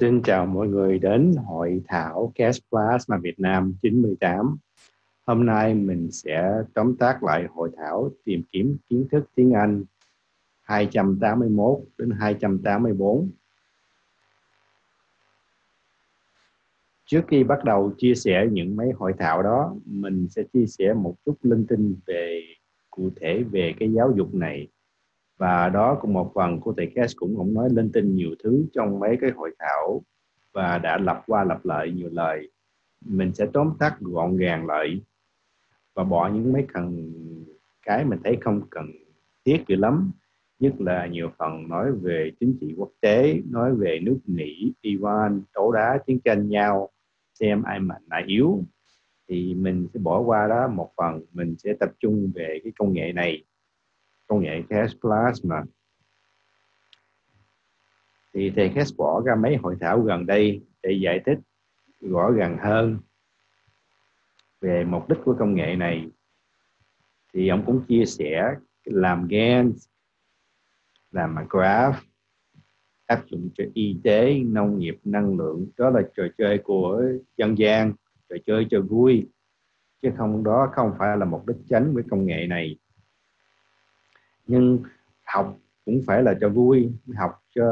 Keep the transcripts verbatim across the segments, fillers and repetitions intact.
Xin chào mọi người đến hội thảo Cash Plasma Việt Nam chín mươi tám. Hôm nay mình sẽ tóm tắt lại hội thảo tìm kiếm kiến thức tiếng Anh hai trăm tám mươi mốt đến hai trăm tám mươi bốn. Trước khi bắt đầu chia sẻ những mấy hội thảo đó, mình sẽ chia sẻ một chút linh tinh về cụ thể về cái giáo dục này. Và đó cũng một phần của thầy Keshe cũng không nói linh tinh nhiều thứ trong mấy cái hội thảo và đã lặp qua lặp lại nhiều lời. Mình sẽ tóm tắt gọn gàng lại và bỏ những mấy phần cái mình thấy không cần thiết gì lắm. Nhất là nhiều phần nói về chính trị quốc tế, nói về nước Mỹ, Iran, đấu đá, chiến tranh nhau, xem ai mạnh ai yếu. Thì mình sẽ bỏ qua đó một phần, mình sẽ tập trung về cái công nghệ này. Công nghệ Cash Plasma thì thầy Cash bỏ ra mấy hội thảo gần đây để giải thích rõ ràng hơn về mục đích của công nghệ này. Thì ông cũng chia sẻ làm GANS, làm MaGrav, áp dụng cho y tế, nông nghiệp, năng lượng. Đó là trò chơi của dân gian, trò chơi cho vui, chứ không đó không phải là mục đích chính với công nghệ này. Nhưng học cũng phải là cho vui, học cho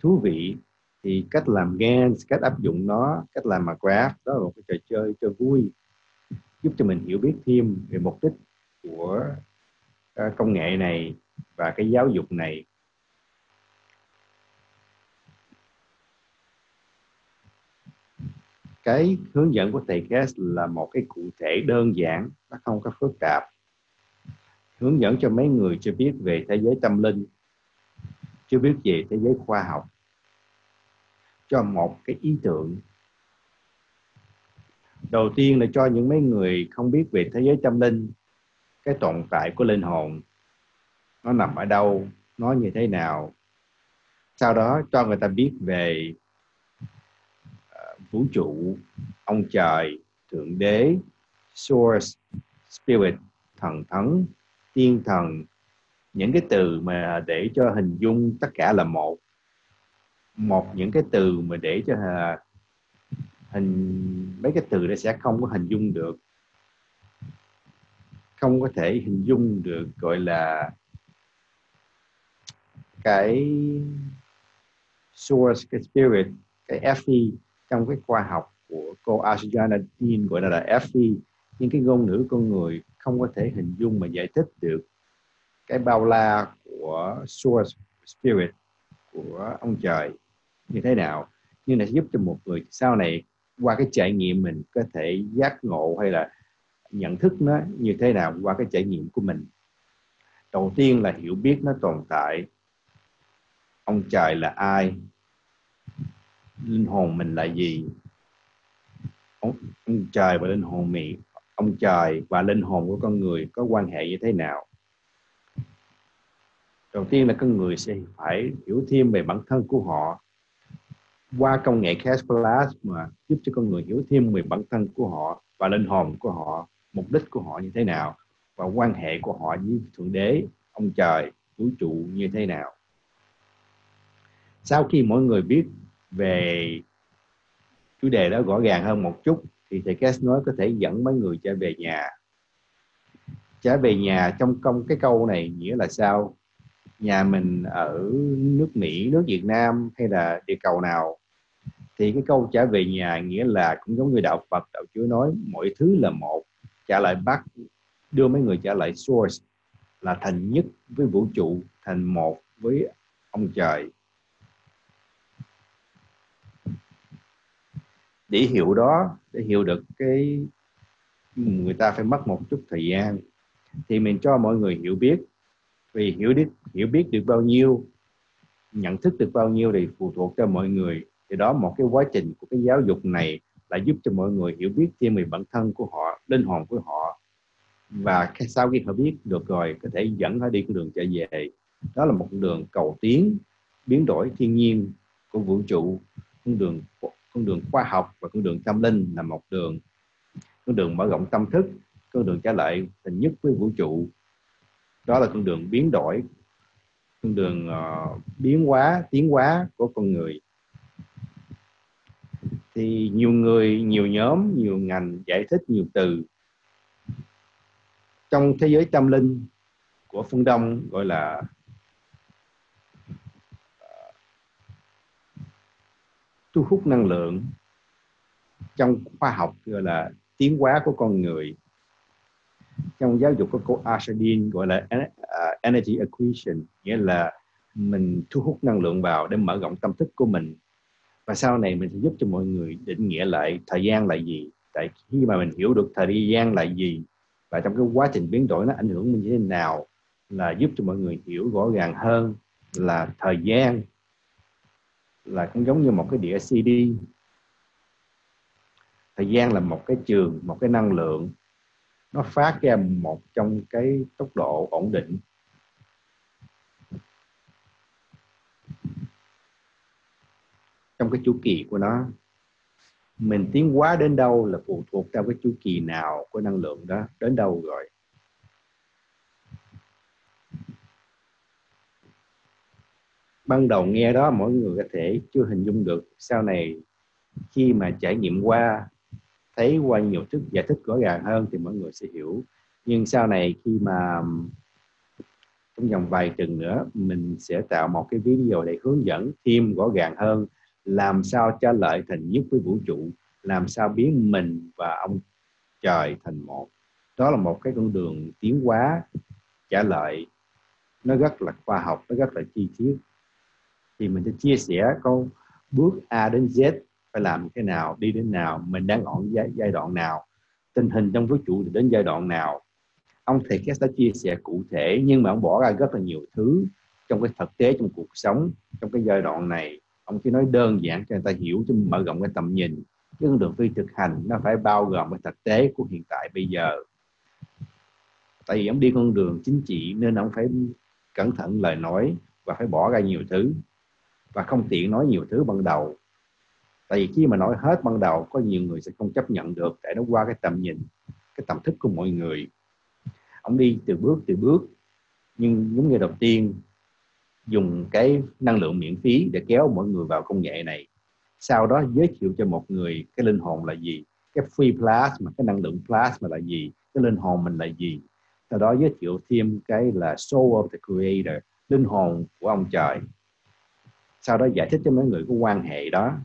thú vị. Thì cách làm GANS, cách áp dụng nó, cách làm MaGrav, đó là một cái trò chơi cho vui, giúp cho mình hiểu biết thêm về mục đích của công nghệ này và cái giáo dục này. Cái hướng dẫn của thầy Keshe là một cái cụ thể đơn giản, nó không có phức tạp, hướng dẫn cho mấy người chưa biết về thế giới tâm linh, chưa biết về thế giới khoa học, cho một cái ý tưởng. Đầu tiên là cho những mấy người không biết về thế giới tâm linh, cái tồn tại của linh hồn, nó nằm ở đâu, nó như thế nào. Sau đó cho người ta biết về vũ trụ, ông trời, thượng đế, source, spirit, thần thánh, thiên thần, những cái từ mà để cho hình dung tất cả là một. Một những cái từ mà để cho hình mấy cái từ nó sẽ không có hình dung được. Không có thể hình dung được gọi là cái source, cái spirit, cái F E trong cái khoa học của cô Ashayana Deane gọi là F E, những cái ngôn ngữ con người không có thể hình dung mà giải thích được cái bao la của source, spirit, của ông trời như thế nào. Nhưng là giúp cho một người sau này qua cái trải nghiệm mình có thể giác ngộ hay là nhận thức nó như thế nào qua cái trải nghiệm của mình. Đầu tiên là hiểu biết nó tồn tại, ông trời là ai, linh hồn mình là gì. Ông, ông trời và linh hồn mình, ông trời và linh hồn của con người có quan hệ như thế nào. Đầu tiên là con người sẽ phải hiểu thêm về bản thân của họ. Qua công nghệ Cash Plasma giúp cho con người hiểu thêm về bản thân của họ và linh hồn của họ, mục đích của họ như thế nào, và quan hệ của họ với thượng đế, ông trời, vũ trụ như thế nào. Sau khi mọi người biết về chủ đề đó rõ ràng hơn một chút, thì thầy Keshe nói có thể dẫn mấy người trở về nhà. Trở về nhà trong công cái câu này nghĩa là sao? Nhà mình ở nước Mỹ, nước Việt Nam hay là địa cầu nào? Thì cái câu trở về nhà nghĩa là cũng giống như đạo Phật, đạo Chúa nói mọi thứ là một. Trả lại Bắc, đưa mấy người trả lại source là thành nhất với vũ trụ, thành một với ông trời. Để hiểu đó, để hiểu được cái người ta phải mất một chút thời gian. Thì mình cho mọi người hiểu biết. Vì hiểu biết, hiểu biết được bao nhiêu, nhận thức được bao nhiêu thì phụ thuộc cho mọi người. Thì đó một cái quá trình của cái giáo dục này là giúp cho mọi người hiểu biết thêm về bản thân của họ, linh hồn của họ. Và sau khi họ biết được rồi, có thể dẫn họ đi con đường trở về. Đó là một con đường cầu tiến, biến đổi thiên nhiên của vũ trụ, con đường con đường khoa học và con đường tâm linh là một đường, con đường mở rộng tâm thức, con đường trả lại thành nhất với vũ trụ. Đó là con đường biến đổi đường uh, biến hóa, tiến hóa của con người. Thì nhiều người, nhiều nhóm, nhiều ngành giải thích nhiều từ. Trong thế giới tâm linh của phương Đông gọi là thu hút năng lượng, trong khoa học gọi là tiến hóa của con người, trong giáo dục của cô Ashayana Deane gọi là energy acquisition, nghĩa là mình thu hút năng lượng vào để mở rộng tâm thức của mình. Và sau này mình sẽ giúp cho mọi người định nghĩa lại thời gian là gì. Tại khi mà mình hiểu được thời gian là gì và trong cái quá trình biến đổi nó ảnh hưởng mình như thế nào, là giúp cho mọi người hiểu rõ ràng hơn là thời gian là cũng giống như một cái đĩa xê đê. Thời gian là một cái trường, một cái năng lượng, nó phát ra một trong cái tốc độ ổn định. Trong cái chu kỳ của nó, mình tiến hóa đến đâu là phụ thuộc theo cái chu kỳ nào của năng lượng đó, đến đâu rồi. Ban đầu nghe đó mỗi người có thể chưa hình dung được, sau này khi mà trải nghiệm qua, thấy qua nhiều thức giải thích rõ ràng hơn thì mọi người sẽ hiểu. Nhưng sau này khi mà trong vòng vài tuần nữa mình sẽ tạo một cái video để hướng dẫn thêm rõ ràng hơn làm sao trả lại thành nhất với vũ trụ, làm sao biến mình và ông trời thành một. Đó là một cái con đường tiến hóa trả lại, nó rất là khoa học, nó rất là chi tiết. Thì mình sẽ chia sẻ câu bước A đến Z phải làm thế nào, đi đến nào, mình đang ở giai, giai đoạn nào, tình hình trong vũ trụ đến giai đoạn nào. Ông thầy Keshe đã chia sẻ cụ thể, nhưng mà ông bỏ ra rất là nhiều thứ trong cái thực tế, trong cuộc sống, trong cái giai đoạn này. Ông chỉ nói đơn giản cho người ta hiểu, chứ mở rộng cái tầm nhìn. Cái con đường phi thực hành nó phải bao gồm cái thực tế của hiện tại bây giờ. Tại vì ông đi con đường chính trị nên ông phải cẩn thận lời nói và phải bỏ ra nhiều thứ. Và không tiện nói nhiều thứ ban đầu. Tại vì khi mà nói hết ban đầu, có nhiều người sẽ không chấp nhận được, để nó qua cái tầm nhìn, cái tầm thức của mọi người. Ông đi từ bước từ bước, nhưng giống như đầu tiên dùng cái năng lượng miễn phí để kéo mọi người vào công nghệ này. Sau đó giới thiệu cho một người cái linh hồn là gì, cái free plasma, cái năng lượng plasma là gì, cái linh hồn mình là gì. Sau đó giới thiệu thêm cái là soul of the creator, linh hồn của ông trời. Sau đó giải thích cho mấy người có quan hệ đó.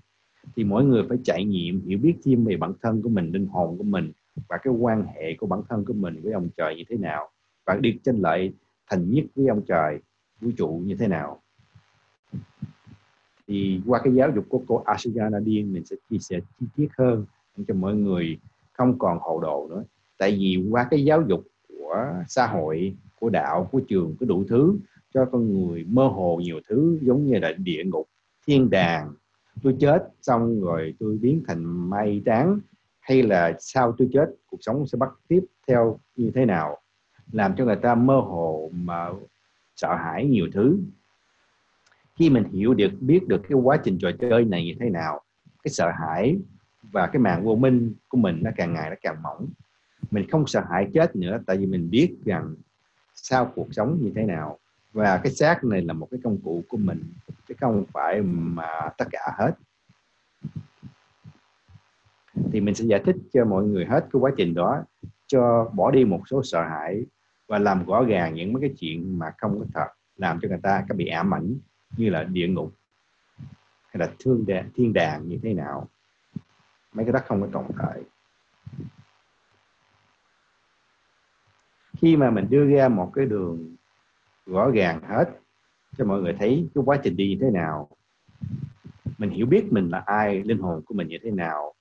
Thì mỗi người phải trải nghiệm, hiểu biết thêm về bản thân của mình, linh hồn của mình và cái quan hệ của bản thân của mình với ông trời như thế nào, và đi trên lợi thành nhất với ông trời, vũ trụ như thế nào. Thì qua cái giáo dục của cô Ashayana Deane, mình sẽ chia sẻ chi tiết hơn cho mọi người không còn hồ đồ nữa. Tại vì qua cái giáo dục của xã hội, của đạo, của trường, của đủ thứ, cho con người mơ hồ nhiều thứ, giống như là địa ngục, thiên đàng, tôi chết xong rồi tôi biến thành mây trắng, hay là sau tôi chết cuộc sống sẽ bắt tiếp theo như thế nào, làm cho người ta mơ hồ mà sợ hãi nhiều thứ. Khi mình hiểu được, biết được cái quá trình trò chơi này như thế nào, cái sợ hãi và cái màn vô minh của mình nó càng ngày nó càng mỏng. Mình không sợ hãi chết nữa, tại vì mình biết rằng sau cuộc sống như thế nào. Và cái xác này là một cái công cụ của mình, chứ không phải mà tất cả hết. Thì mình sẽ giải thích cho mọi người hết cái quá trình đó, cho bỏ đi một số sợ hãi và làm rõ ràng những mấy cái chuyện mà không có thật, làm cho người ta có bị ám ảnh như là địa ngục hay là thương đàn, thiên đàng như thế nào. Mấy cái đó không có tồn tại. Khi mà mình đưa ra một cái đường rõ ràng hết cho mọi người thấy cái quá trình đi như thế nào, mình hiểu biết mình là ai, linh hồn của mình như thế nào,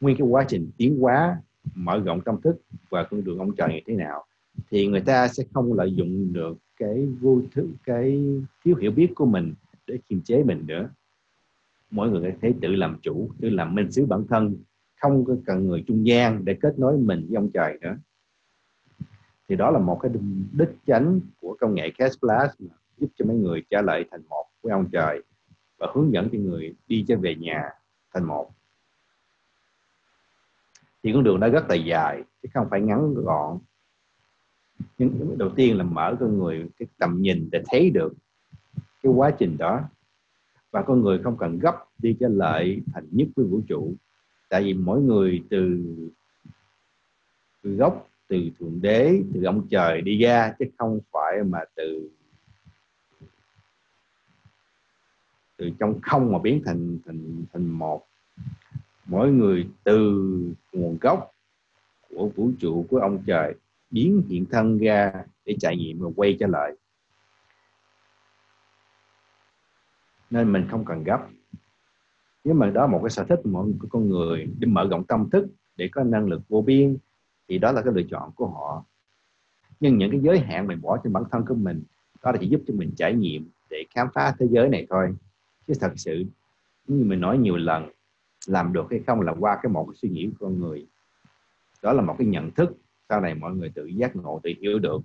nguyên cái quá trình tiến hóa, mở rộng tâm thức và con đường ông trời như thế nào, thì người ta sẽ không lợi dụng được cái vô thức, cái thiếu hiểu biết của mình để kiềm chế mình nữa. Mọi người có thể tự làm chủ, tự làm minh xứ bản thân, không có cần người trung gian để kết nối mình với ông trời nữa. Thì đó là một cái đích chánh của công nghệ Cash Plasma, giúp cho mấy người trả lại thành một với ông trời và hướng dẫn cho người đi trở về nhà thành một. Thì con đường đó rất là dài, chứ không phải ngắn gọn. Nhưng đầu tiên là mở con người cái tầm nhìn để thấy được cái quá trình đó. Và con người không cần gấp đi cái lợi thành nhất với vũ trụ, tại vì mỗi người từ, từ gốc, từ thượng đế, từ ông trời đi ra, chứ không phải mà từ từ trong không mà biến thành thành thành một. Mỗi người từ nguồn gốc của vũ trụ, của ông trời biến hiện thân ra để trải nghiệm và quay trở lại. Nên mình không cần gấp. Nếu mà đó một cái sở thích của con người để mở rộng tâm thức, để có năng lực vô biên, thì đó là cái lựa chọn của họ. Nhưng những cái giới hạn mình bỏ trên bản thân của mình, đó là chỉ giúp cho mình trải nghiệm để khám phá thế giới này thôi. Chứ thật sự, như mình nói nhiều lần, làm được hay không là qua cái một cái suy nghĩ của con người. Đó là một cái nhận thức sau này mọi người tự giác ngộ, tự hiểu được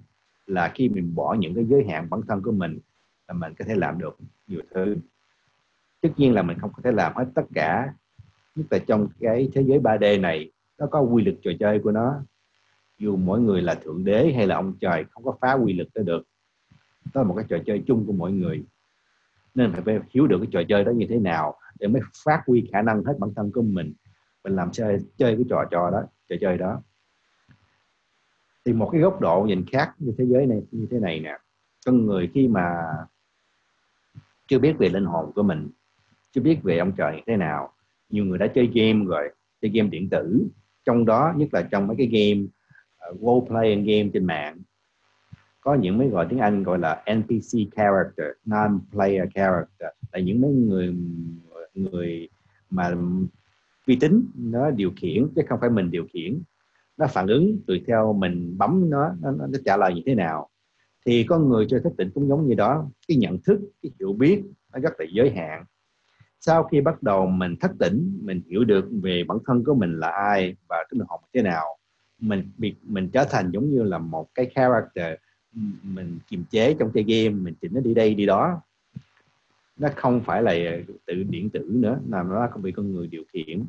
là khi mình bỏ những cái giới hạn bản thân của mình là mình có thể làm được nhiều thứ. Tất nhiên là mình không có thể làm hết tất cả, nhất là trong cái thế giới ba D này, nó có quy luật trò chơi của nó. Dù mỗi người là thượng đế hay là ông trời không có phá quy luật đó được. Đó là một cái trò chơi chung của mọi người. Nên phải hiểu được cái trò chơi đó như thế nào để mới phát huy khả năng hết bản thân của mình. Mình làm chơi, chơi cái trò trò đó, trò chơi đó. Thì một cái góc độ nhìn khác như thế giới này, như thế này nè. Con người khi mà chưa biết về linh hồn của mình, chưa biết về ông trời như thế nào. Nhiều người đã chơi game rồi, chơi game điện tử. Trong đó, nhất là trong mấy cái game uh, role playing game trên mạng, có những mấy gọi tiếng Anh gọi là en pê xê character, non-player character, là những mấy người người mà vi tính nó điều khiển chứ không phải mình điều khiển. Nó phản ứng tùy theo mình bấm nó, nó, nó trả lời như thế nào. Thì con người chơi thức tỉnh cũng giống như đó, cái nhận thức, cái hiểu biết nó rất là giới hạn. Sau khi bắt đầu mình thức tỉnh, mình hiểu được về bản thân của mình là ai và cái mình học thế nào, mình mình trở thành giống như là một cái character, mình kiềm chế trong chơi game, mình chỉnh nó đi đây đi đó. Nó không phải là tự điện tử nữa, làm nó không bị con người điều khiển.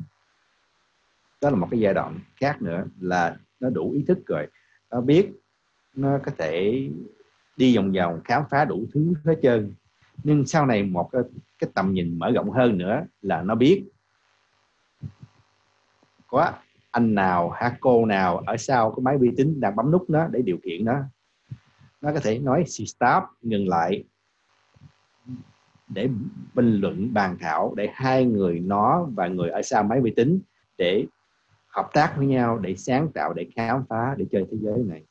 Đó là một cái giai đoạn khác nữa, là nó đủ ý thức rồi, nó biết, nó có thể đi vòng vòng khám phá đủ thứ hết trơn. Nhưng sau này một cái, cái tầm nhìn mở rộng hơn nữa là nó biết có anh nào hả cô nào ở sau cái máy vi tính đang bấm nút nó để điều khiển nó. Nó có thể nói stop, ngừng lại, để bình luận bàn thảo, để hai người nó và người ở sau máy vi tính để hợp tác với nhau, để sáng tạo, để khám phá, để chơi thế giới này.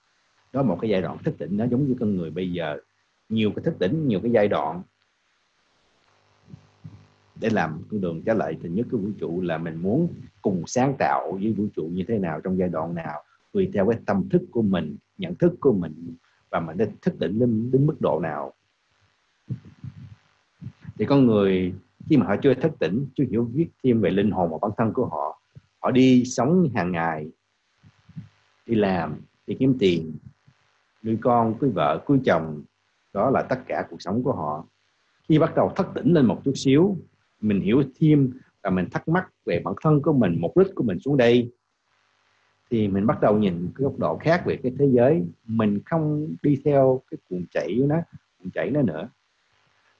Đó một cái giai đoạn thức tỉnh, nó giống như con người bây giờ. Nhiều cái thức tỉnh, nhiều cái giai đoạn để làm con đường trở lại thành nhất của vũ trụ, là mình muốn cùng sáng tạo với vũ trụ như thế nào, trong giai đoạn nào, tùy theo cái tâm thức của mình, nhận thức của mình, và mình nên thức tỉnh đến, đến mức độ nào. Thì con người khi mà họ chưa thức tỉnh, chưa hiểu biết thêm về linh hồn và bản thân của họ, họ đi sống hàng ngày, đi làm, đi kiếm tiền, nuôi con, cưới vợ, cưới chồng. Đó là tất cả cuộc sống của họ. Khi bắt đầu thức tỉnh lên một chút xíu, mình hiểu thêm và mình thắc mắc về bản thân của mình, mục đích của mình xuống đây, thì mình bắt đầu nhìn cái góc độ khác về cái thế giới. Mình không đi theo cái cuồng chảy nó, cuồng chảy nó nữa.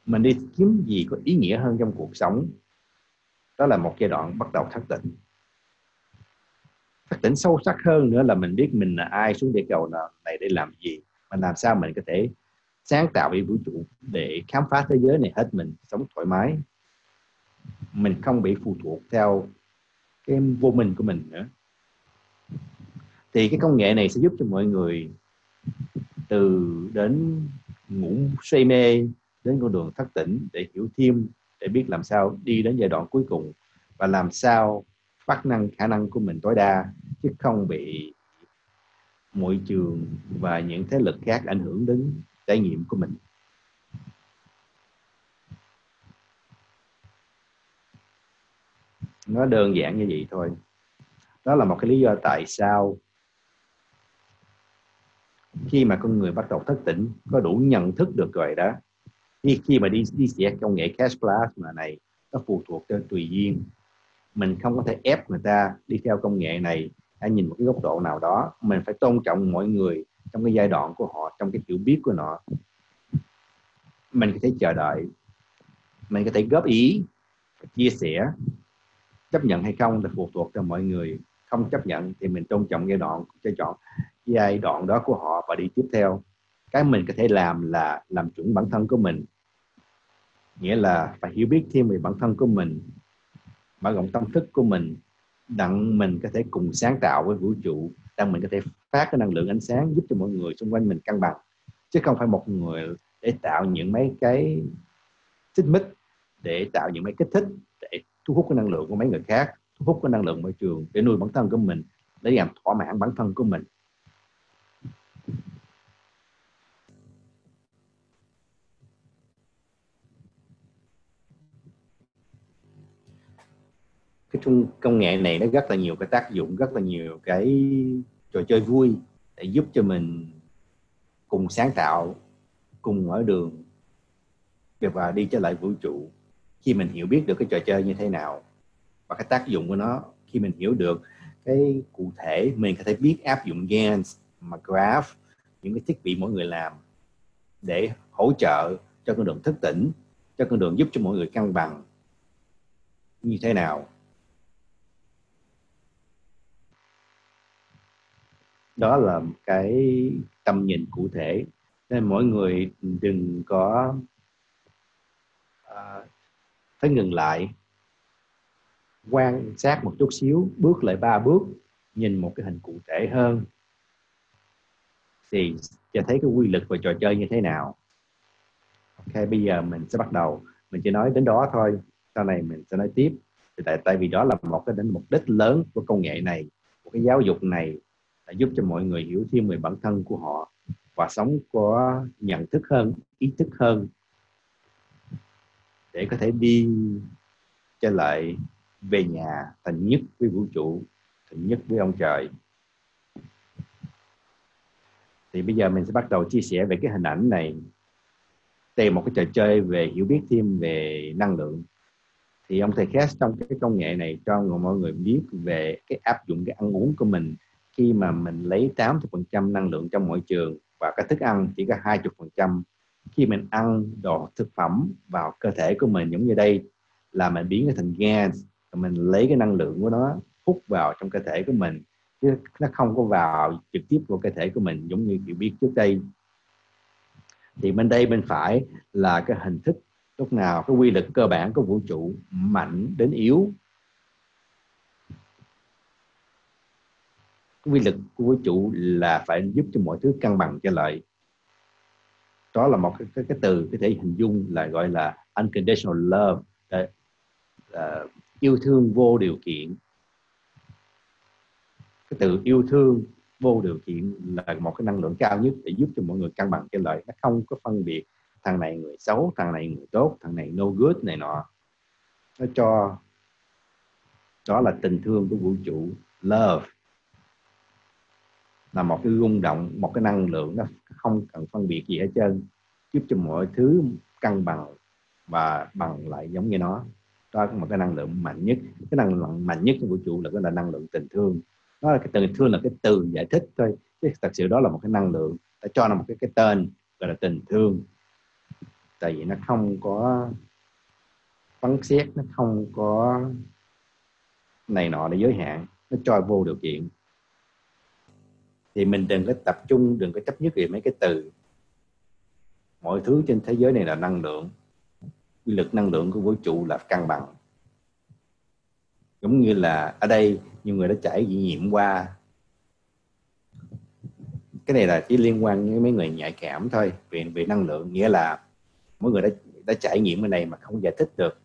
Mình đi kiếm gì có ý nghĩa hơn trong cuộc sống. Đó là một giai đoạn bắt đầu thức tỉnh. Thức tỉnh sâu sắc hơn nữa là mình biết mình là ai, xuống địa cầu này để làm gì, mình làm sao mình có thể sáng tạo về vũ trụ để khám phá thế giới này hết mình, sống thoải mái. Mình không bị phụ thuộc theo cái vô minh của mình nữa. Thì cái công nghệ này sẽ giúp cho mọi người từ đến ngủ say mê đến con đường thức tỉnh, để hiểu thêm, để biết làm sao đi đến giai đoạn cuối cùng và làm sao phát năng khả năng của mình tối đa, chứ không bị môi trường và những thế lực khác ảnh hưởng đến trải nghiệm của mình. Nó đơn giản như vậy thôi. Đó là một cái lý do tại sao khi mà con người bắt đầu thức tỉnh, có đủ nhận thức được rồi đó, khi khi mà đi đi xẻ công nghệ Cash Plasma này, nó phụ thuộc trên tùy duyên. Mình không có thể ép người ta đi theo công nghệ này, hãy nhìn một cái góc độ nào đó. Mình phải tôn trọng mọi người trong cái giai đoạn của họ, trong cái hiểu biết của họ. mình có thể chờ đợi, mình có thể góp ý, chia sẻ. Chấp nhận hay không là phụ thuộc cho mọi người. Không chấp nhận thì mình tôn trọng giai đoạn, giai đoạn giai đoạn đó của họ và đi tiếp theo. Cái mình có thể làm là làm chuẩn bản thân của mình, nghĩa là phải hiểu biết thêm về bản thân của mình, mở rộng tâm thức của mình, đặng mình có thể cùng sáng tạo với vũ trụ, đặng mình có thể phát cái năng lượng ánh sáng giúp cho mọi người xung quanh mình cân bằng, chứ không phải một người để tạo những mấy cái xích mích, để tạo những mấy kích thích để thu hút cái năng lượng của mấy người khác, thu hút cái năng lượng môi trường để nuôi bản thân của mình, để làm thỏa mãn bản thân của mình. Cái công nghệ này nó rất là nhiều cái tác dụng, rất là nhiều cái trò chơi vui để giúp cho mình cùng sáng tạo, cùng mở đường và đi trở lại vũ trụ. Khi mình hiểu biết được cái trò chơi như thế nào và cái tác dụng của nó, khi mình hiểu được cái cụ thể, mình có thể biết áp dụng GANS, MaGrav, những cái thiết bị mỗi người làm để hỗ trợ cho con đường thức tỉnh, cho con đường giúp cho mọi người cân bằng như thế nào. Đó là một cái tầm nhìn cụ thể, nên mỗi người đừng có uh, phải ngừng lại, quan sát một chút xíu, bước lại ba bước, nhìn một cái hình cụ thể hơn thì sẽ thấy cái quy luật của trò chơi như thế nào. Ok, bây giờ mình sẽ bắt đầu, mình chỉ nói đến đó thôi, sau này mình sẽ nói tiếp, tại tại vì đó là một cái đến mục đích lớn của công nghệ này, của cái giáo dục này, là giúp cho mọi người hiểu thêm về bản thân của họ và sống có nhận thức hơn, ý thức hơn, để có thể đi trở lại về nhà thành nhất với vũ trụ, thành nhất với ông trời. Thì bây giờ mình sẽ bắt đầu chia sẻ về cái hình ảnh này. Đây là một cái trò chơi về hiểu biết thêm về năng lượng. Thì ông thầy Keshe trong cái công nghệ này cho mọi người biết về cái áp dụng cái ăn uống của mình. Khi mà mình lấy tám mươi phần trăm năng lượng trong mỗi trường và cái thức ăn chỉ có hai mươi phần trăm. Khi mình ăn đồ thực phẩm vào cơ thể của mình giống như đây là mình biến nó thành GANS, mình lấy cái năng lượng của nó hút vào trong cơ thể của mình, chứ nó không có vào trực tiếp vào cơ thể của mình giống như kiểu biết trước đây. Thì bên đây bên phải là cái hình thức lúc nào cái quy luật cơ bản của vũ trụ, mạnh đến yếu. Quy lực của vũ trụ là phải giúp cho mọi thứ cân bằng trở lại. Đó là một cái, cái, cái từ có thể hình dung là gọi là unconditional love, là, là yêu thương vô điều kiện. Cái từ yêu thương vô điều kiện là một cái năng lượng cao nhất để giúp cho mọi người cân bằng trở lại. Nó không có phân biệt thằng này người xấu, thằng này người tốt, thằng này no good này nọ. Nó cho đó là tình thương của vũ trụ, love. Là một cái rung động, một cái năng lượng nó không cần phân biệt gì hết trơn, giúp cho mọi thứ cân bằng và bằng lại giống như nó. Đó là một cái năng lượng mạnh nhất. Cái năng lượng mạnh nhất của vũ trụ là cái là năng lượng tình thương. Đó là cái tình thương là cái từ giải thích thôi, chứ thật sự đó là một cái năng lượng đã cho nó một cái cái tên gọi là tình thương. Tại vì nó không có phán xét, nó không có này nọ để giới hạn, nó cho vô điều kiện. Thì mình đừng có tập trung, đừng có chấp nhất về mấy cái từ. Mọi thứ trên thế giới này là năng lượng. Quy lực năng lượng của vũ trụ là cân bằng. Giống như là ở đây nhiều người đã trải nghiệm qua. Cái này là chỉ liên quan với mấy người nhạy cảm thôi, về, về năng lượng. Nghĩa là mỗi người đã, đã trải nghiệm cái này mà không giải thích được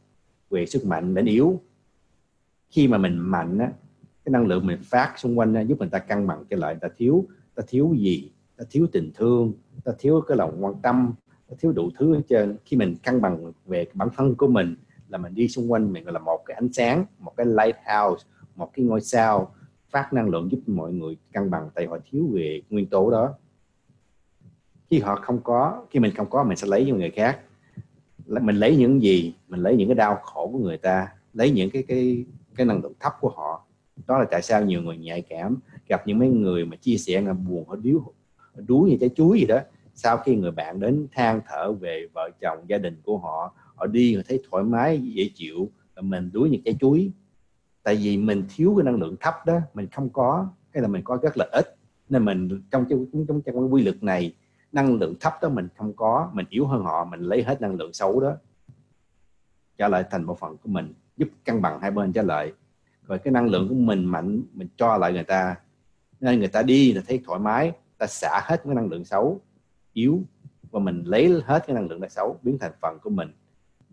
về sức mạnh đến yếu. Khi mà mình mạnh á, cái năng lượng mình phát xung quanh giúp người ta cân bằng trở lại. Ta thiếu, ta thiếu gì? Ta thiếu tình thương, ta thiếu cái lòng quan tâm, ta thiếu đủ thứ hết trơn. Khi mình cân bằng về bản thân của mình là mình đi xung quanh mình gọi là một cái ánh sáng, một cái lighthouse, một cái ngôi sao phát năng lượng giúp mọi người cân bằng, tại họ thiếu về nguyên tố đó. Khi họ không có, khi mình không có mình sẽ lấy những người khác. Mình lấy những gì? Mình lấy những cái đau khổ của người ta, lấy những cái cái cái năng lượng thấp của họ. Đó là tại sao nhiều người nhạy cảm gặp những mấy người mà chia sẻ là buồn, họ điếu, đuối như trái chuối gì đó, sau khi người bạn đến than thở về vợ chồng gia đình của họ, họ đi họ thấy thoải mái dễ chịu, mình đuối những trái chuối. Tại vì mình thiếu cái năng lượng thấp đó, mình không có, hay là mình có rất là ít, nên mình trong trong cái quy luật này năng lượng thấp đó mình không có, mình yếu hơn họ, mình lấy hết năng lượng xấu đó trả lại thành một phần của mình, giúp cân bằng hai bên trả lại. Rồi cái năng lượng của mình mạnh mình cho lại người ta, nên người ta đi là thấy thoải mái, ta xả hết cái năng lượng xấu yếu và mình lấy hết cái năng lượng đã xấu biến thành phần của mình,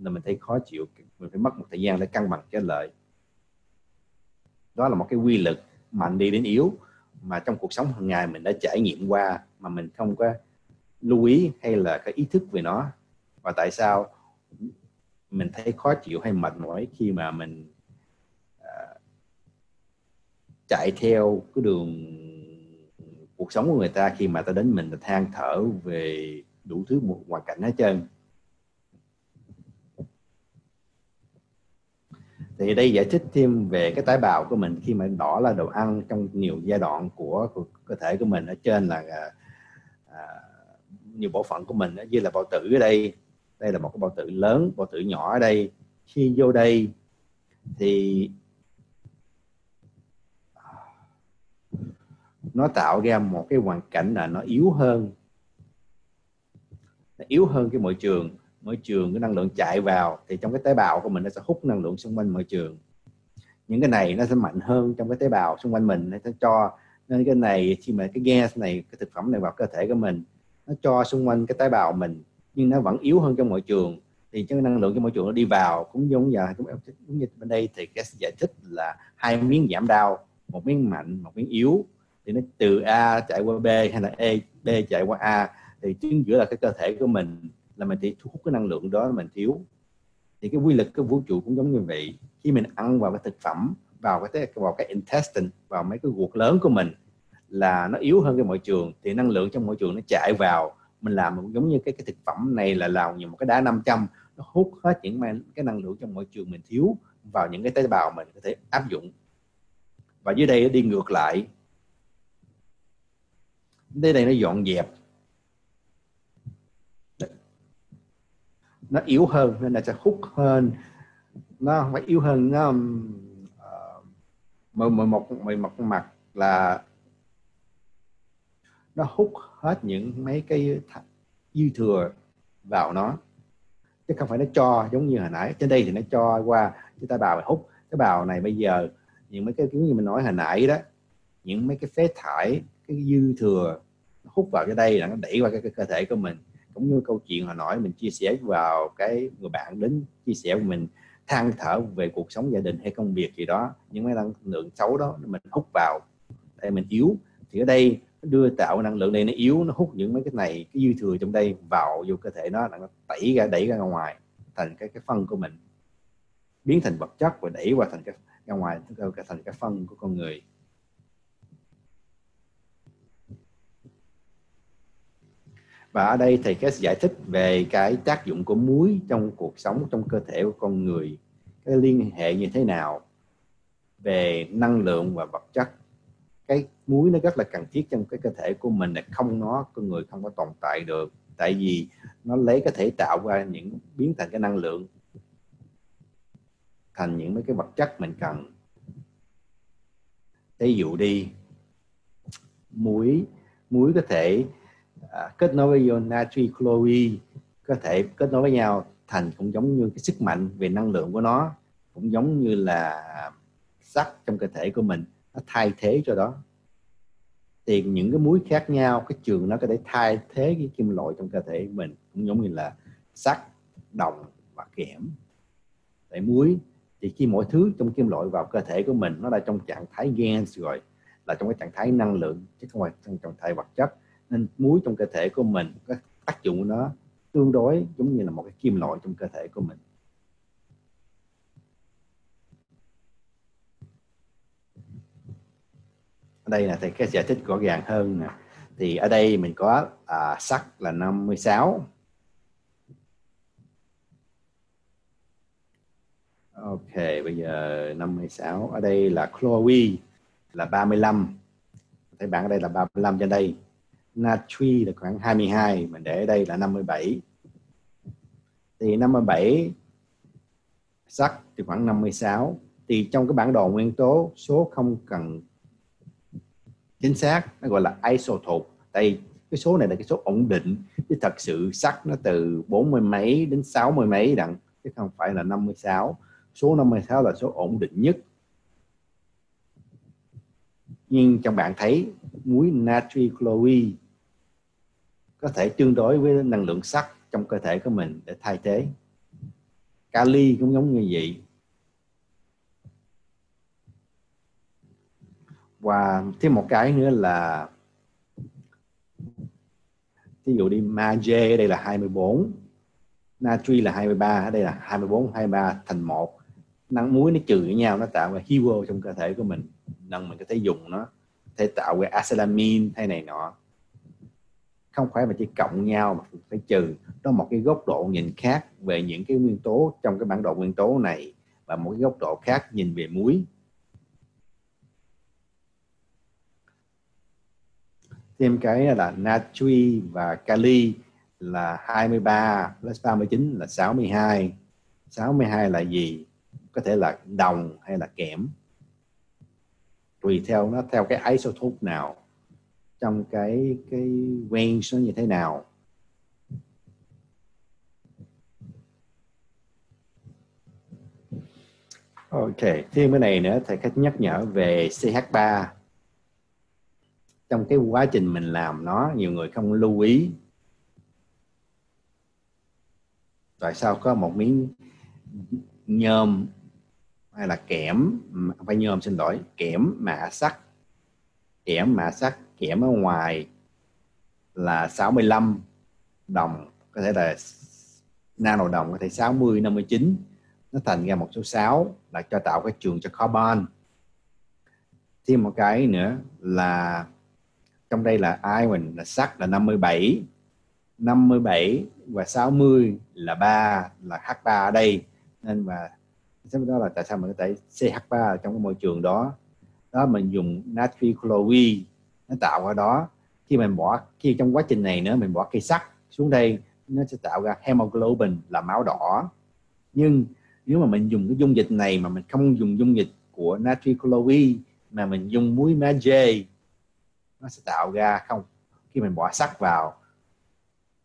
là mình thấy khó chịu, mình phải mất một thời gian để cân bằng cái lợi. Đó là một cái quy luật mạnh đi đến yếu mà trong cuộc sống hàng ngày mình đã trải nghiệm qua mà mình không có lưu ý hay là cái ý thức về nó. Và tại sao mình thấy khó chịu hay mệt mỏi khi mà mình uh, chạy theo cái đường cuộc sống của người ta, khi mà ta đến mình là than thở về đủ thứ một hoàn cảnh hết trơn. Thì đây giải thích thêm về cái tế bào của mình, khi mà đỏ là đồ ăn trong nhiều giai đoạn của, của cơ thể của mình. Ở trên là à, nhiều bộ phận của mình, như là bao tử ở đây, đây là một cái bao tử lớn, bao tử nhỏ ở đây. Khi vô đây thì nó tạo ra một cái hoàn cảnh là nó yếu hơn, nó yếu hơn cái môi trường. Môi trường cái năng lượng chạy vào thì trong cái tế bào của mình nó sẽ hút năng lượng xung quanh môi trường. Những cái này nó sẽ mạnh hơn trong cái tế bào xung quanh mình, nó sẽ cho, nên cái này khi mà cái gas này, cái thực phẩm này vào cơ thể của mình, nó cho xung quanh cái tế bào mình nhưng nó vẫn yếu hơn trong môi trường. Thì cái năng lượng trong môi trường nó đi vào cũng giống như, cũng giống như bên đây thì cái giải thích là hai miếng giảm đau, một miếng mạnh, một miếng yếu. Thì nó từ A chạy qua B hay là E, B chạy qua A, thì chính giữa là cái cơ thể của mình là mình chỉ thu hút cái năng lượng đó mình thiếu. Thì cái quy luật cái vũ trụ cũng giống như vậy. Khi mình ăn vào cái thực phẩm, vào cái vào cái intestine, vào mấy cái ruột lớn của mình là nó yếu hơn cái môi trường, thì năng lượng trong môi trường nó chạy vào. Mình làm giống như cái cái thực phẩm này là làm như một cái đá năm trăm, nó hút hết những cái năng lượng trong môi trường mình thiếu vào những cái tế bào mình có thể áp dụng. Và dưới đây nó đi ngược lại. Dưới đây nó dọn dẹp, nó yếu hơn nên là sẽ hút hơn, nó phải yếu hơn. Nó một một một mặt là nó hút hết những mấy cái dư thừa vào nó, chứ không phải nó cho giống như hồi nãy. Trên đây thì nó cho qua cái tế bào hút, cái bào này bây giờ những mấy cái kiểu như mình nói hồi nãy đó, những mấy cái phế thải, cái dư thừa nó hút vào cái đây là nó đẩy qua cái, cái cơ thể của mình. Cũng như câu chuyện hồi nãy mình chia sẻ vào cái người bạn đến chia sẻ của mình than thở về cuộc sống gia đình hay công việc gì đó, những cái năng lượng xấu đó mình hút vào đây mình yếu. Thì ở đây nó đưa tạo năng lượng này nó yếu, nó hút những mấy cái này, cái dư thừa trong đây vào vô cơ thể nó, nó tẩy ra đẩy ra ngoài thành cái cái phân của mình, biến thành vật chất và đẩy qua thành cái ra ngoài thành cái phân của con người. Và ở đây thầy Keshe giải thích về cái tác dụng của muối trong cuộc sống, trong cơ thể của con người, cái liên hệ như thế nào về năng lượng và vật chất. Cái muối nó rất là cần thiết trong cái cơ thể của mình, là không nó con người không có tồn tại được, tại vì nó lấy có thể tạo ra những biến thành cái năng lượng, thành những mấy cái vật chất mình cần. Ví dụ đi, muối muối có thể À, kết nối với ion natri chloride, có thể kết nối với nhau thành cũng giống như cái sức mạnh về năng lượng của nó, cũng giống như là sắt trong cơ thể của mình, nó thay thế cho đó. Thì những cái muối khác nhau, cái trường nó có thể thay thế cái kim loại trong cơ thể mình, cũng giống như là sắt, đồng và kẽm. Tại muối thì khi mọi thứ trong kim loại vào cơ thể của mình nó đã trong trạng thái GANS rồi, là trong cái trạng thái năng lượng chứ không phải trong trạng thái vật chất. Nên muối trong cơ thể của mình, cái tác dụng của nó tương đối giống như là một cái kim loại trong cơ thể của mình. Ở đây là thầy Keshe giải thích rõ ràng hơn nè. Thì ở đây mình có à, sắt là năm mươi sáu. Ok, bây giờ năm mươi sáu. Ở đây là chloride là ba mươi lăm. Thấy bạn ở đây là ba mươi lăm trên đây. natri là khoảng hai mươi hai, mình để ở đây là năm mươi bảy. Thì năm mươi bảy sắt thì khoảng năm mươi sáu. Thì trong cái bản đồ nguyên tố, số không cần chính xác, nó gọi là isotope. Tại cái số này là cái số ổn định, chứ thật sự sắt nó từ bốn mươi mấy đến sáu mươi mấy đặng, chứ không phải là năm mươi sáu. Số năm mươi sáu là số ổn định nhất. Nhưng trong bạn thấy muối natri chloride có thể tương đối với năng lượng sắt trong cơ thể của mình để thay thế. Kali cũng giống như vậy. Và thêm một cái nữa là ví dụ đi magie ở đây là hai mươi bốn, natri là hai mươi ba, ở đây là hai mươi bốn, hai mươi ba thành một. Nắng muối nó trừ với nhau, nó tạo ra hero trong cơ thể của mình. Nên mình có thể dùng nó, thể tạo ra acetamin hay này nọ. Không phải mà chỉ cộng nhau mà phải trừ. Đó là một cái góc độ nhìn khác về những cái nguyên tố trong cái bản đồ nguyên tố này, và một cái góc độ khác nhìn về muối. Thêm cái là natri và kali là hai mươi ba plus ba mươi chín là sáu mươi hai. sáu mươi hai là gì? Có thể là đồng hay là kẽm, tùy theo nó theo cái isotope nào, trong cái cái range nó như thế nào. Ok, thêm cái này nữa thầy khách nhắc nhở về xê hát ba. Trong cái quá trình mình làm nó, nhiều người không lưu ý. Tại sao có một miếng nhôm hay là kẽm, phải nhôm xin lỗi, kẽm mạ sắt, kẽm mạ sắt, kẽm ở ngoài là sáu mươi lăm, đồng có thể là nano đồng có thể sáu mươi, năm mươi chín, nó thành ra một số sáu là cho tạo cái trường cho carbon. Thêm một cái nữa là trong đây là iron là sắt là năm mươi bảy, năm mươi bảy và sáu mươi là ba, là hát ba ở đây, nên mà đó là tại sao mình có thể xê hát ba trong cái môi trường đó. Đó mình dùng natri chloride nó tạo ra đó. Khi mình bỏ, khi trong quá trình này nữa mình bỏ cây sắt xuống đây, nó sẽ tạo ra hemoglobin là máu đỏ. Nhưng nếu mà mình dùng cái dung dịch này mà mình không dùng dung dịch của natri chloride mà mình dùng muối magie, nó sẽ tạo ra không, khi mình bỏ sắt vào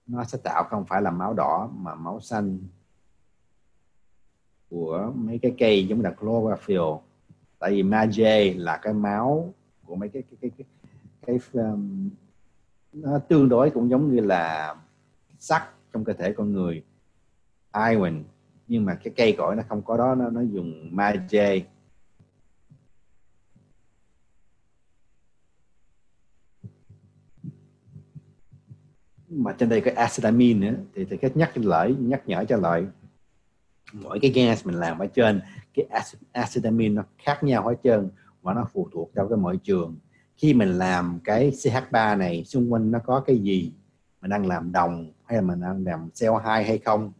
nó sẽ tạo không phải là máu đỏ mà máu xanh của mấy cái cây giống là chlorophyll. Tại vì magie là cái máu của mấy cái cái cái cái, cái, cái um, nó tương đối cũng giống như là sắt trong cơ thể con người, iron, nhưng mà cái cây cõi nó không có đó, nó nó dùng magie. Mà trên đây có acetamin nữa thì thầy cách nhắc lại nhắc nhở cho lại. Mỗi cái gas mình làm ở trên, cái acetamin nó khác nhau hết trơn, và nó phụ thuộc vào cái môi trường. Khi mình làm cái xê hát ba này, xung quanh nó có cái gì, mình đang làm đồng hay là mình đang làm xê o hai hay không.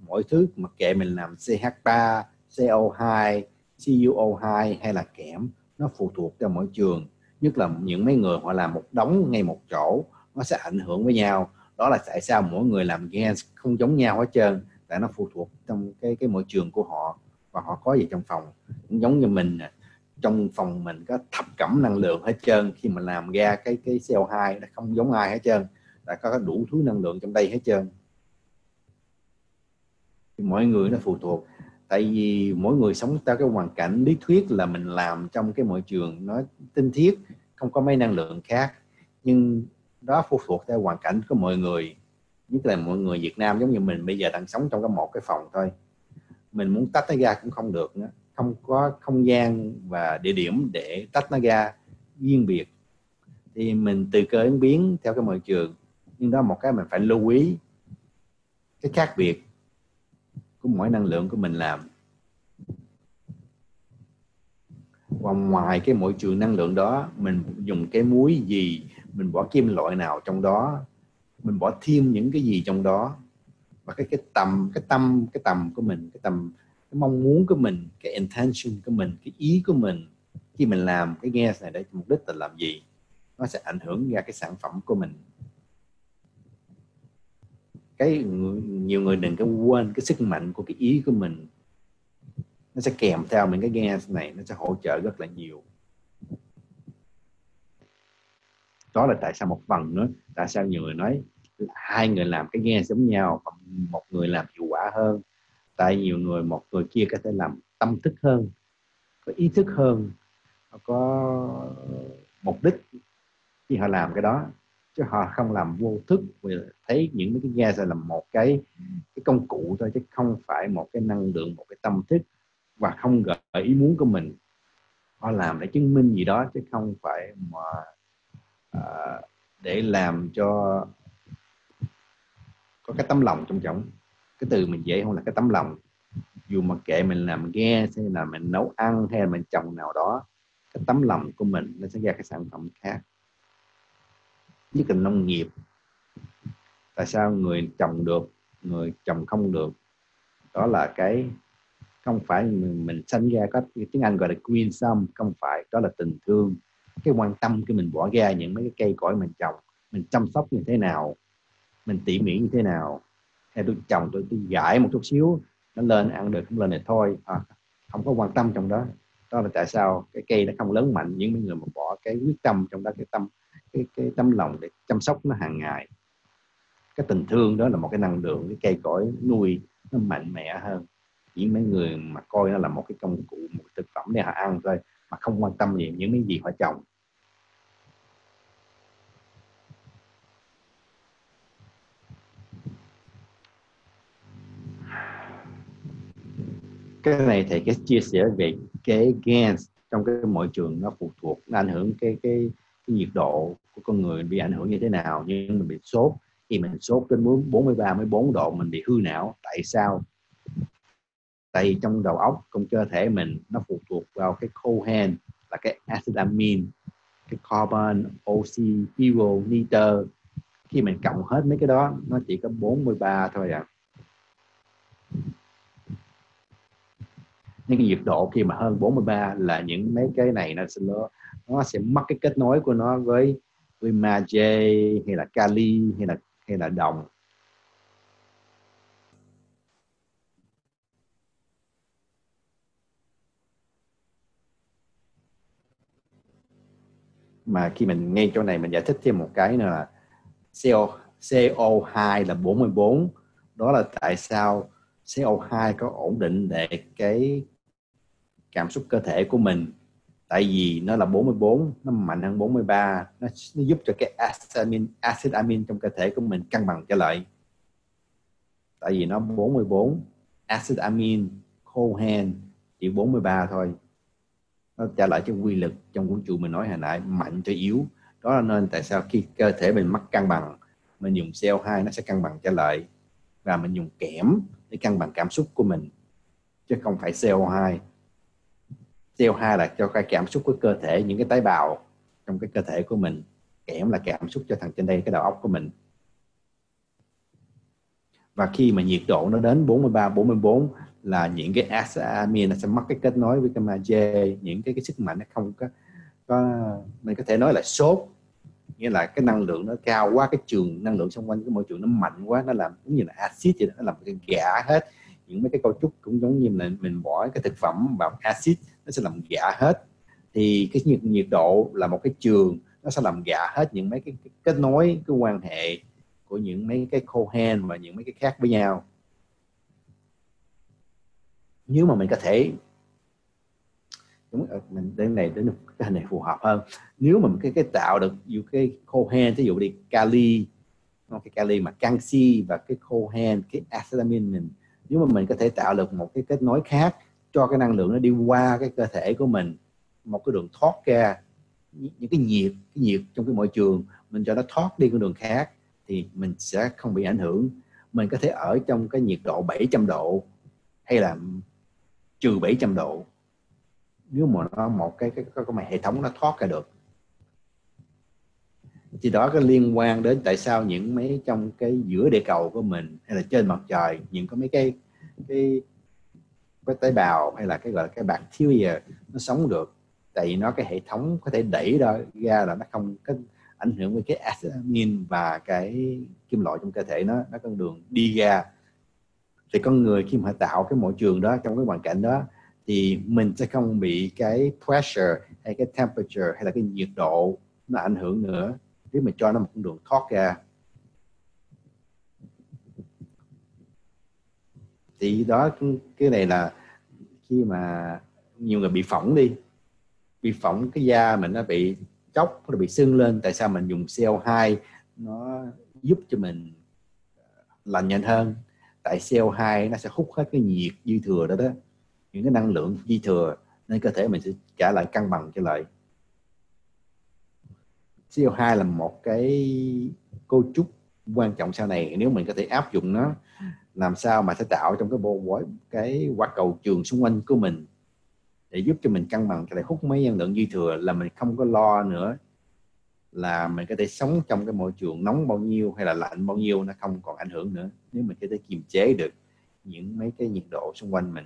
Mỗi thứ mặc kệ mình làm xê hát ba, xê o hai, xê u o hai hay là kẽm, nó phụ thuộc vào môi trường. Nhất là những mấy người họ làm một đống ngay một chỗ, nó sẽ ảnh hưởng với nhau. Đó là tại sao mỗi người làm GANS không giống nhau hết trơn, tại nó phụ thuộc trong cái cái môi trường của họ và họ có gì trong phòng. Cũng giống như mình, trong phòng mình có thập cẩm năng lượng hết trơn, khi mà làm ra cái cái xê o hai nó không giống ai hết trơn, đã có đủ thứ năng lượng trong đây hết trơn. Mọi người nó phụ thuộc, tại vì mỗi người sống theo cái hoàn cảnh. Lý thuyết là mình làm trong cái môi trường nó tinh thiết, không có mấy năng lượng khác, nhưng đó phụ thuộc theo hoàn cảnh của mọi người. Nhất là mọi người Việt Nam giống như mình bây giờ đang sống trong cái một cái phòng thôi, mình muốn tách nó ra cũng không được nữa, không có không gian và địa điểm để tách nó ra riêng biệt, thì mình từ cơ ứng biến theo cái môi trường. Nhưng đó một cái mình phải lưu ý cái khác biệt của mỗi năng lượng của mình làm. Và ngoài cái môi trường năng lượng đó, mình dùng cái muối gì, mình bỏ kim loại nào trong đó, mình bỏ thêm những cái gì trong đó, và cái cái tầm cái tâm cái tầm của mình, cái tầm cái mong muốn của mình, cái intention của mình, cái ý của mình khi mình làm cái gas này để mục đích là làm gì. nó sẽ ảnh hưởng ra cái sản phẩm của mình. Cái nhiều người đừng có quên cái sức mạnh của cái ý của mình, nó sẽ kèm theo mình cái GANS này, nó sẽ hỗ trợ rất là nhiều. Đó là tại sao một phần nữa, tại sao nhiều người nói hai người làm cái GANS giống nhau, một người làm hiệu quả hơn, tại nhiều người một người kia có thể làm tâm thức hơn, có ý thức hơn, có mục đích khi họ làm cái đó, chứ họ không làm vô thức vì thấy những cái GANS là một cái cái công cụ thôi, chứ không phải một cái năng lượng, một cái tâm thức, và không gợi ý muốn của mình. Họ làm để chứng minh gì đó chứ không phải mà à, để làm cho có cái tấm lòng trong trọng. Cái từ mình dễ không là cái tấm lòng. Dù mà kệ mình làm GANS hay là mình nấu ăn hay là mình trồng nào đó, cái tấm lòng của mình nó sẽ ra cái sản phẩm khác. Nhất là nông nghiệp, tại sao người trồng được, người trồng không được? Đó là cái không phải mình, mình sanh ra, có tiếng Anh gọi là green thumb, không phải, đó là tình thương, cái quan tâm cái mình bỏ ra những mấy cái cây cõi mình trồng, mình chăm sóc như thế nào, mình tỉ mỉ như thế nào. Hay tôi trồng tôi, tôi giải một chút xíu, nó lên ăn được không lên này thôi, à, không có quan tâm trong đó. Đó là tại sao cái cây nó không lớn mạnh, những người mà bỏ cái quyết tâm trong đó, cái tâm cái, cái tấm lòng để chăm sóc nó hàng ngày. Cái tình thương đó là một cái năng lượng, cái cây cõi nuôi nó mạnh mẽ hơn. Chỉ mấy người mà coi nó là một cái công cụ, một thực phẩm để họ ăn thôi, mà không quan tâm gì những cái gì họ trồng. Cái này thầy cái chia sẻ về cái GANS trong cái môi trường nó phụ thuộc, nó ảnh hưởng cái, cái cái nhiệt độ của con người bị ảnh hưởng như thế nào. Nhưng mình bị sốt, khi mình sốt đến bốn mươi ba, bốn mươi bốn độ mình bị hư não. Tại sao? Tại vì trong đầu óc, trong cơ thể mình nó phụ thuộc vào cái cohen là cái acetamine, cái carbon, oxy, hero, nitơ. Khi mình cộng hết mấy cái đó nó chỉ có bốn mươi ba thôi à. Những cái nhiệt độ khi mà hơn bốn mươi ba là những mấy cái này nó sẽ nó sẽ mất cái kết nối của nó với với magie hay là kali hay là hay là đồng. Mà khi mình nghe chỗ này mình giải thích thêm một cái nữa là C O hai là bốn mươi bốn. Đó là tại sao C O hai có ổn định để cái cảm xúc cơ thể của mình. Tại vì nó là bốn mươi bốn, nó mạnh hơn bốn mươi ba, nó, nó giúp cho cái acid, acid amin trong cơ thể của mình cân bằng trở lại. Tại vì nó bốn mươi bốn, acid amin, cohen chỉ bốn mươi ba thôi. Nó trả lại cái quy lực trong vũ trụ mình nói hồi nãy, mạnh cho yếu. Đó là nên tại sao khi cơ thể mình mất cân bằng, mình dùng C O hai nó sẽ cân bằng trở lại. Và mình dùng kẽm để cân bằng cảm xúc của mình, chứ không phải C O hai. C O hai là cho cái cảm xúc của cơ thể, những cái tế bào trong cái cơ thể của mình. Kẽm là cảm xúc cho thằng trên đây, cái đầu óc của mình. Và khi mà nhiệt độ nó đến bốn mươi ba, bốn mươi bốn là những cái acid amin nó sẽ mất cái kết nối với cái magie, những cái, cái sức mạnh nó không có, có mình có thể nói là sốt, nghĩa là cái năng lượng nó cao quá, cái trường năng lượng xung quanh cái môi trường nó mạnh quá, nó làm cũng như là axit vậy đó, nó làm cái gã hết những mấy cái cấu trúc, cũng giống như là mình bỏ cái thực phẩm vào axit nó sẽ làm gã hết. Thì cái nhiệt, nhiệt độ là một cái trường, nó sẽ làm gã hết những mấy cái, cái kết nối, cái quan hệ của những mấy cái cohen và những mấy cái khác với nhau. Nếu mà mình có thể đúng mình đến này đến cái hình này phù hợp hơn, nếu mà mình cái cái tạo được nhiều cái cohen, ví dụ đi kali, cái kali mà canxi và cái cohen, cái acetamine mình, nếu mà mình có thể tạo được một cái kết nối khác cho cái năng lượng nó đi qua cái cơ thể của mình, một cái đường thoát ra những cái nhiệt cái nhiệt trong cái môi trường, mình cho nó thoát đi con đường khác thì mình sẽ không bị ảnh hưởng. Mình có thể ở trong cái nhiệt độ bảy trăm độ hay là trừ bảy trăm độ, nếu mà nó một cái cái, cái, cái hệ thống nó thoát ra được. Thì đó có liên quan đến tại sao những mấy trong cái giữa địa cầu của mình hay là trên mặt trời, những có mấy cái cái, cái tế bào hay là cái gọi là cái bacteria nó sống được. tại vì nó cái hệ thống có thể đẩy ra là nó không có ảnh hưởng với cái acid amin và cái kim loại trong cơ thể nó, nó con đường đi ra. Thì con người khi mà tạo cái môi trường đó, trong cái hoàn cảnh đó, thì mình sẽ không bị cái pressure hay cái temperature hay là cái nhiệt độ nó ảnh hưởng nữa, nếu mình cho nó một con đường thoát ra. Thì đó, cái này là khi mà nhiều người bị phỏng đi, bị phỏng cái da mình nó bị chóc, nó bị sưng lên, tại sao mình dùng C O hai nó giúp cho mình lành nhanh hơn? Tại C O hai nó sẽ hút hết cái nhiệt dư thừa đó đó, những cái năng lượng dư thừa, nên cơ thể mình sẽ trả lại cân bằng trở lại. C O hai là một cái cấu trúc quan trọng sau này, nếu mình có thể áp dụng nó làm sao mà sẽ tạo trong cái bộ quả, cái quả cầu trường xung quanh của mình để giúp cho mình cân bằng, để hút mấy năng lượng dư thừa, là mình không có lo nữa là mình có thể sống trong cái môi trường nóng bao nhiêu hay là lạnh bao nhiêu, nó không còn ảnh hưởng nữa, nếu mình có thể kiềm chế được những mấy cái nhiệt độ xung quanh mình.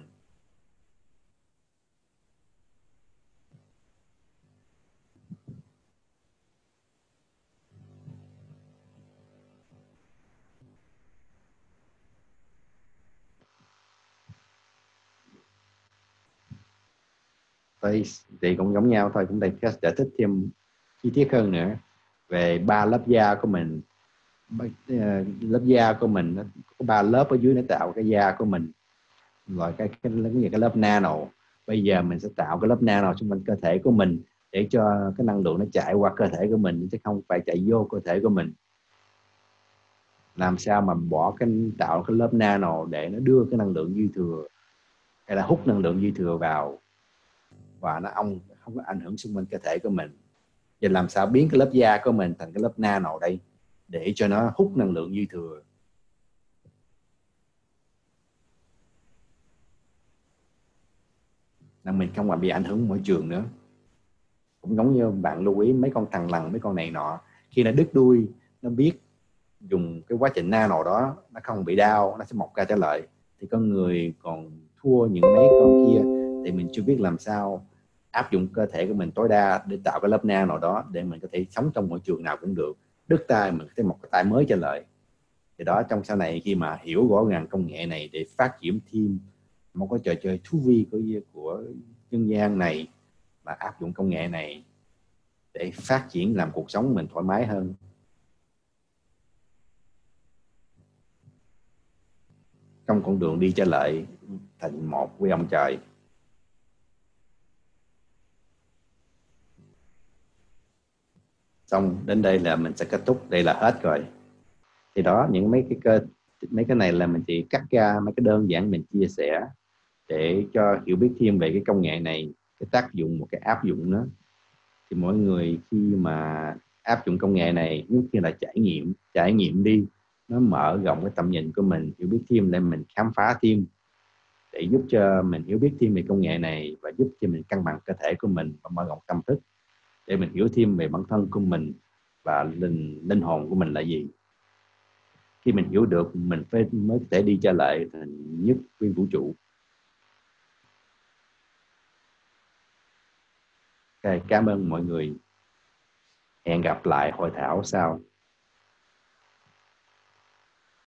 Thì cũng giống nhau thôi, cũng đây giải thích thêm chi tiết hơn nữa về ba lớp da của mình. Lớp da của mình có ba lớp ở dưới, nó tạo cái da của mình, loại cái cái, cái cái lớp nano. Bây giờ mình sẽ tạo cái lớp nano xung quanh cơ thể của mình để cho cái năng lượng nó chạy qua cơ thể của mình chứ không phải chạy vô cơ thể của mình. Làm sao mà bỏ cái tạo cái lớp nano để nó đưa cái năng lượng dư thừa hay là hút năng lượng dư thừa vào và nó ông không có ảnh hưởng xung quanh cơ thể của mình. Vậy làm sao biến cái lớp da của mình thành cái lớp nano đây để cho nó hút năng lượng dư thừa. Là mình không còn bị ảnh hưởng môi trường nữa. Cũng giống như bạn lưu ý mấy con thằn lằn, mấy con này nọ, khi nó đứt đuôi, nó biết dùng cái quá trình nano đó, nó không bị đau, nó sẽ mọc ra trở lại. Thì con người còn thua những mấy con kia, thì mình chưa biết làm sao áp dụng cơ thể của mình tối đa để tạo cái lớp nano đó để mình có thể sống trong môi trường nào cũng được. Đứt tay mình có thể một cái tay mới trở lại. Thì đó, trong sau này khi mà hiểu rõ ràng công nghệ này để phát triển thêm một cái trò chơi thú vi của, của dân gian này, và áp dụng công nghệ này để phát triển làm cuộc sống mình thoải mái hơn. Trong con đường đi trở lại thành một với ông trời. Xong đến đây là mình sẽ kết thúc, đây là hết rồi. Thì đó, những mấy cái cơ, mấy cái này là mình chỉ cắt ra mấy cái đơn giản mình chia sẻ để cho hiểu biết thêm về cái công nghệ này, cái tác dụng, một cái áp dụng nữa. Thì mọi người khi mà áp dụng công nghệ này, nhất như là trải nghiệm, trải nghiệm đi, nó mở rộng cái tầm nhìn của mình, hiểu biết thêm để mình khám phá thêm, để giúp cho mình hiểu biết thêm về công nghệ này và giúp cho mình cân bằng cơ thể của mình và mở rộng tâm thức, để mình hiểu thêm về bản thân của mình và linh, linh hồn của mình là gì. Khi mình hiểu được, mình phải mới có thể đi trở lại thành nhất với vũ trụ. Okay, cảm ơn mọi người. Hẹn gặp lại hội thảo sau.